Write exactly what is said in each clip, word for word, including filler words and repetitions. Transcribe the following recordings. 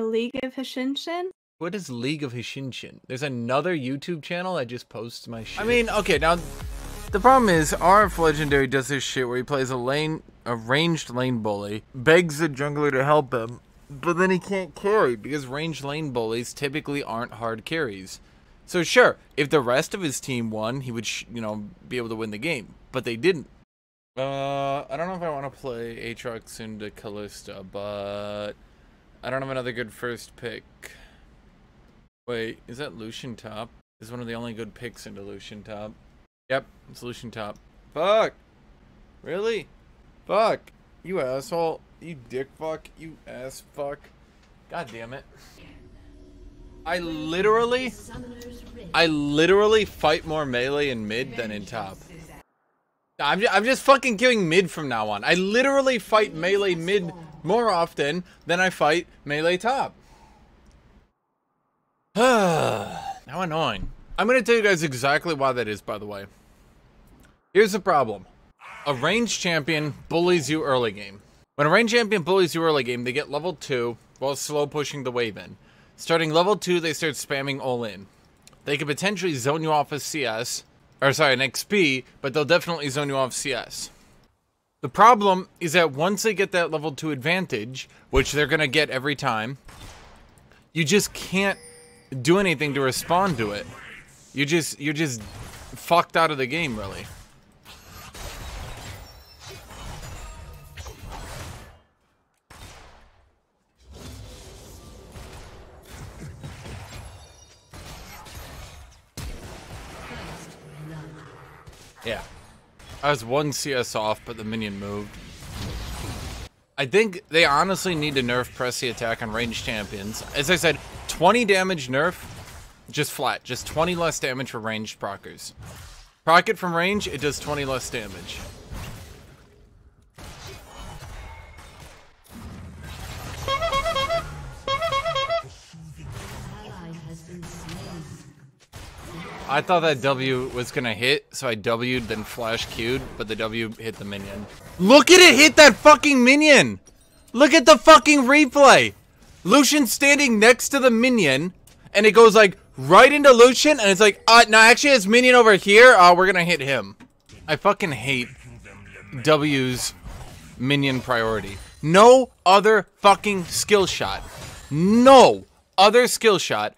the League of Hashinshin? What is League of Hashinshin? There's another YouTube channel that just posts my shit. I mean, okay, now the problem is R F Legendary does this shit where he plays a lane, a ranged lane bully, begs the jungler to help him, but then he can't carry because ranged lane bullies typically aren't hard carries. So sure, if the rest of his team won, he would, sh you know, be able to win the game, but they didn't. Uh, I don't know if I want to play Aatrox into Kalista, but I don't have another good first pick. Wait, is that Lucian top? This is one of the only good picks into Lucian top. Yep, it's Lucian top. Fuck! Really? Fuck! You asshole! You dick fuck! You ass fuck! God damn it! I literally, I literally fight more melee in mid than in top. I'm just, I'm just fucking killing mid from now on. I literally fight melee mid more often than I fight melee top. How annoying. I'm gonna tell you guys exactly why that is, by the way. Here's the problem. A ranged champion bullies you early game. When a ranged champion bullies you early game, they get level two while slow pushing the wave in. Starting level two, they start spamming all in. They could potentially zone you off a C S, or sorry, an X P, but they'll definitely zone you off C S. The problem is that once they get that level two advantage, which they're gonna get every time, you just can't do anything to respond to it. You just you're just fucked out of the game, really. Yeah, I was one C S off, but the minion moved. I think they honestly need to nerf Press the Attack on ranged champions. As I said, twenty damage nerf, just flat. Just twenty less damage for ranged proccers. Proc it from range, it does twenty less damage. I thought that W was gonna hit, so I W'd, then flash Q'd, but the W hit the minion. Look at it hit that fucking minion! Look at the fucking replay! Lucian standing next to the minion, and it goes like right into Lucian, and it's like, uh, no, actually, it's minion over here. Uh, we're gonna hit him. I fucking hate W's minion priority. No other fucking skill shot. No other skill shot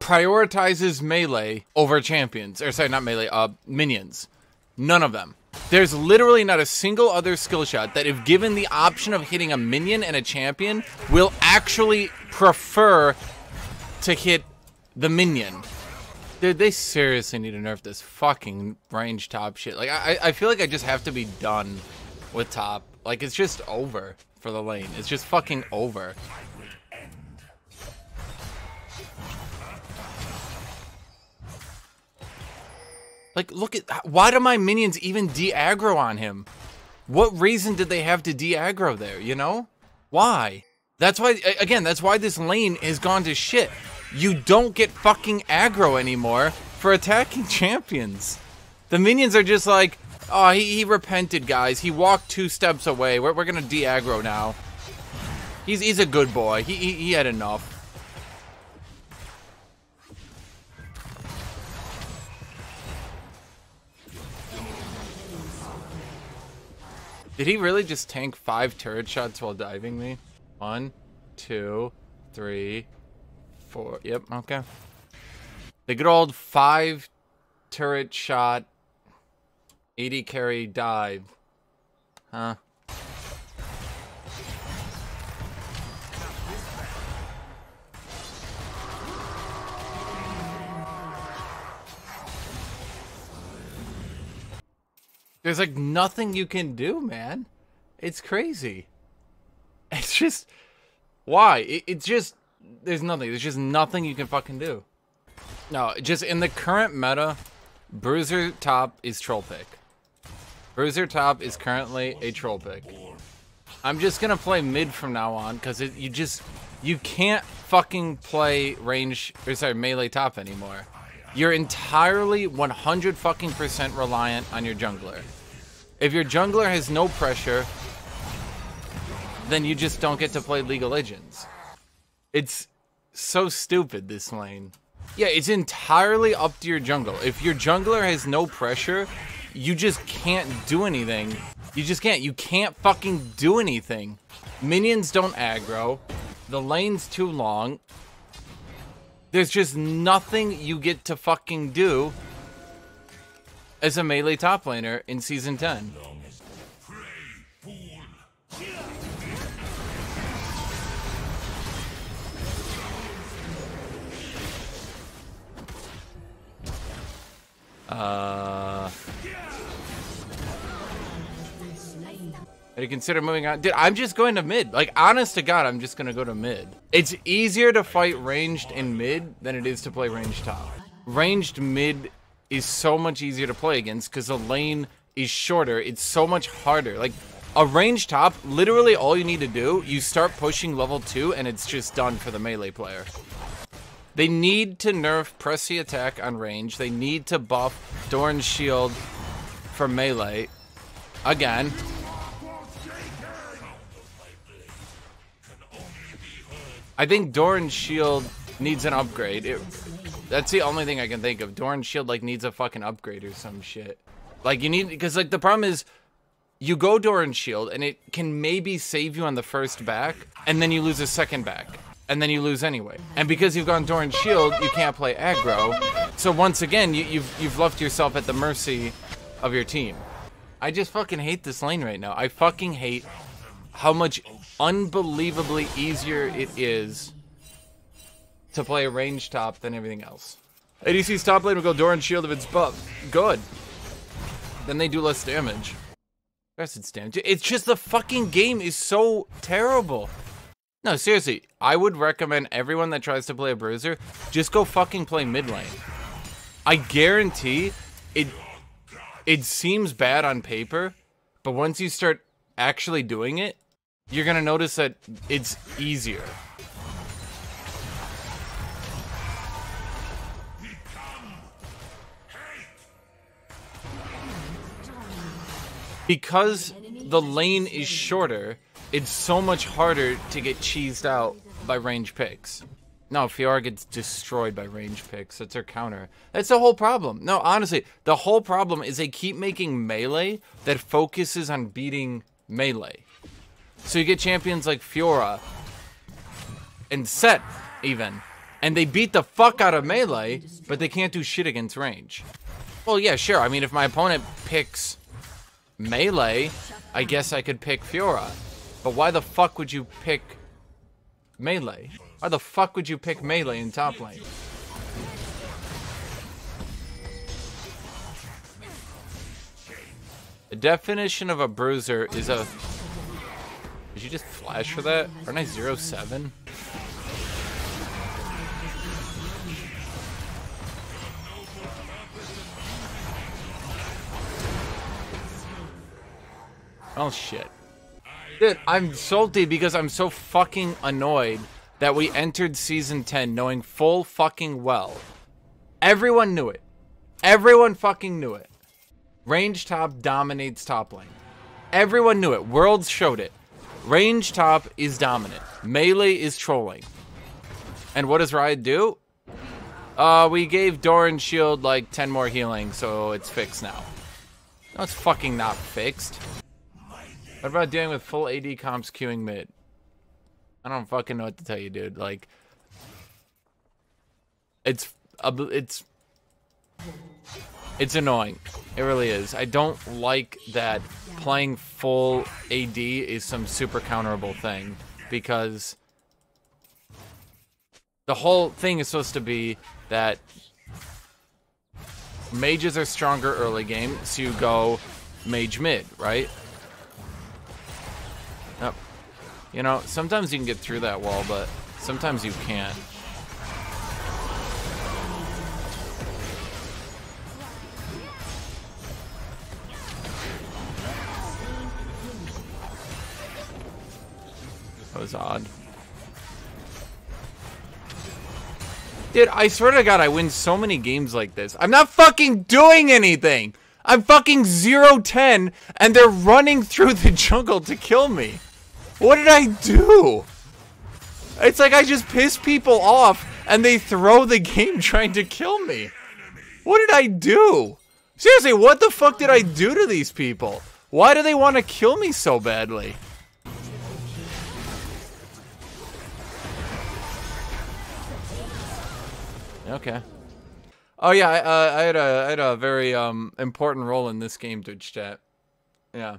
prioritizes melee over champions. Or sorry, not melee, uh, minions. None of them. There's literally not a single other skill shot that, if given the option of hitting a minion and a champion, will actually prefer to hit the minion. Dude, they seriously need to nerf this fucking range top shit. Like, I, I feel like I just have to be done with top. Like, it's just over for the lane. It's just fucking over. Like, look at, why do my minions even de-aggro on him? What reason did they have to de-aggro there, you know? Why? That's why, again, that's why this lane has gone to shit. You don't get fucking aggro anymore for attacking champions. The minions are just like, oh, he, he repented, guys. He walked two steps away. We're, we're gonna de-aggro now. He's, he's a good boy. He, he, he had enough. Did he really just tank five turret shots while diving me? One, two, three, four. Yep, okay. The good old five turret shot, eighty carry dive. Huh. There's like nothing you can do, man. It's crazy. It's just, why? It, it's just, there's nothing. There's just nothing you can fucking do. No, just in the current meta, Bruiser top is troll pick. Bruiser top is currently a troll pick. I'm just gonna play mid from now on because you just, you can't fucking play range, or sorry, melee top anymore. You're entirely one hundred fucking percent reliant on your jungler. If your jungler has no pressure, then you just don't get to play League of Legends. It's so stupid, this lane. Yeah, it's entirely up to your jungle. If your jungler has no pressure, you just can't do anything. You just can't. You can't fucking do anything. Minions don't aggro. The lane's too long. There's just nothing you get to fucking do as a melee top laner in Season ten. Uh... Consider moving on. Dude, I'm just going to mid. Like, honest to God, I'm just going to go to mid. It's easier to fight ranged in mid than it is to play ranged top. Ranged mid is so much easier to play against because the lane is shorter. It's so much harder. Like, a ranged top, literally all you need to do, you start pushing level two and it's just done for the melee player. They need to nerf Press the Attack on range. They need to buff Doran's Shield for melee. Again. I think Doran's Shield needs an upgrade. It, that's the only thing I can think of. Doran's Shield, like, needs a fucking upgrade or some shit. Like, you need... Because, like, the problem is you go Doran's Shield, and it can maybe save you on the first back, and then you lose a second back, and then you lose anyway. And because you've gone Doran's Shield, you can't play aggro. So, once again, you, you've, you've left yourself at the mercy of your team. I just fucking hate this lane right now. I fucking hate how much unbelievably easier it is to play a range top than everything else. A D C's top lane will go Doran's Shield if it's buff. Good. Then they do less damage. It's damage. It's just the fucking game is so terrible. No, seriously, I would recommend everyone that tries to play a bruiser, just go fucking play mid lane. I guarantee it, it seems bad on paper, but once you start actually doing it, you're gonna notice that it's easier. Because the lane is shorter, it's so much harder to get cheesed out by range picks. No, Fiora gets destroyed by range picks. That's her counter. That's the whole problem. No, honestly, the whole problem is they keep making melee that focuses on beating melee. So you get champions like Fiora and Sett, even, and they beat the fuck out of melee, but they can't do shit against range. Well, yeah, sure. I mean, if my opponent picks melee, I guess I could pick Fiora. But why the fuck would you pick melee? Why the fuck would you pick melee in top lane? The definition of a bruiser is a... Did you just flash for that? Aren't I zero seven? Oh shit. Dude, I'm salty because I'm so fucking annoyed that we entered Season ten knowing full fucking well. Everyone knew it. Everyone fucking knew it. Range top dominates top lane. Everyone knew it. Worlds showed it. Range top is dominant. Melee is trolling. And what does Riot do? Uh, we gave Doran's Shield like ten more healing, so it's fixed now. No, it's fucking not fixed. What about dealing with full A D comps queuing mid? I don't fucking know what to tell you, dude. Like, it's, it's, it's annoying. It really is. I don't like that playing full A D is some super counterable thing, because the whole thing is supposed to be that mages are stronger early game, so you go mage mid, right? Yep. You know, sometimes you can get through that wall, but sometimes you can't. That was odd. Dude, I swear to God, I win so many games like this. I'm not fucking doing anything. I'm fucking zero ten, and they're running through the jungle to kill me. What did I do? It's like I just piss people off and they throw the game trying to kill me. What did I do? Seriously, what the fuck did I do to these people? Why do they want to kill me so badly? Okay. Oh yeah, I, uh, I had a I had a very um important role in this game, dude. Chat. Yeah.